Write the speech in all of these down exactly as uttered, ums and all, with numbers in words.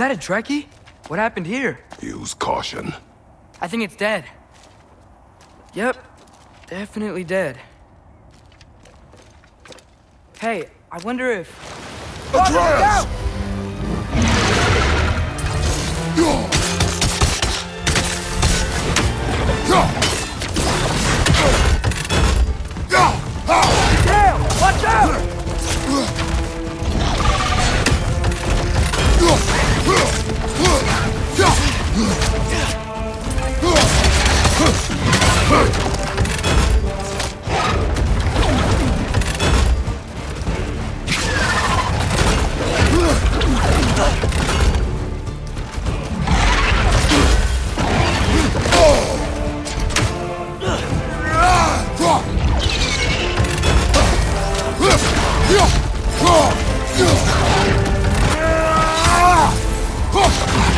that a Dreki? What happened here? Use caution. I think it's dead. Yep, definitely dead. Hey, I wonder if... Atreus! Damn! Watch out!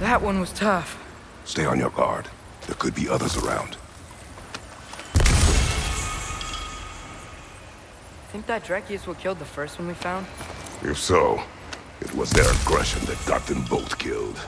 That one was tough. Stay on your guard. There could be others around. Think that Drekius will kill the first one we found? If so, it was their aggression that got them both killed.